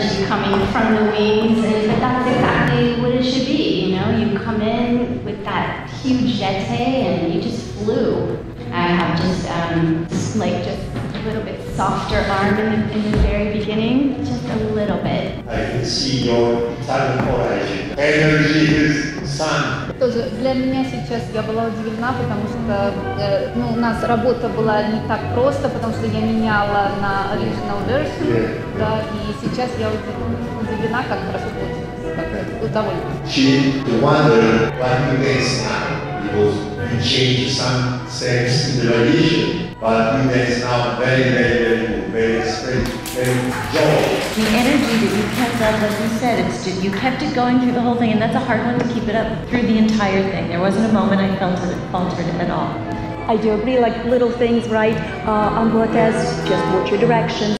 energy coming from the wings, and that's exactly what it should be, you know? You come in with that huge jeté and you just flew. I have just a little bit softer arm in the very beginning, just a little bit. I can see your Italian origin. Energy is sun. Тоже для меня сейчас я была удивлена, потому что у нас работа была не так просто, потому что я меняла на original version, да, и сейчас я удивлена, как хорошо получилось, как удовольствие. She wondered what you guys now, because you change some steps in the relation. But it is now very, very joyful. The energy that you kept up, as you said, it's just, you kept it going through the whole thing, and that's a hard one to keep it up through the entire thing. There wasn't a moment I felt that it faltered at all. I do agree, like little things, right? Anglades, just watch your directions.